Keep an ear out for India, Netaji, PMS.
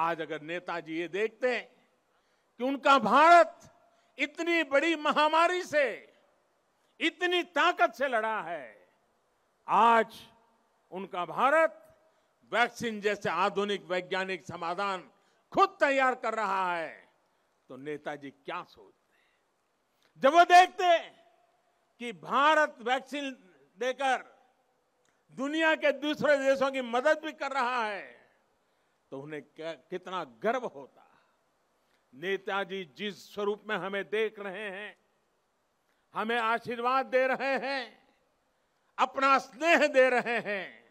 आज अगर नेताजी ये देखते कि उनका भारत इतनी बड़ी महामारी से, इतनी ताकत से लड़ा है, आज उनका भारत वैक्सीन जैसे आधुनिक वैज्ञानिक समाधान खुद तैयार कर रहा है, तो नेताजी क्या सोचते जब वो देखते कि भारत वैक्सीन देकर दुनिया के दूसरे देशों की मदद भी कर रहा है, तो उन्हें कितना गर्व होता। नेताजी जिस स्वरूप में हमें देख रहे हैं, हमें आशीर्वाद दे रहे हैं, अपना स्नेह दे रहे हैं,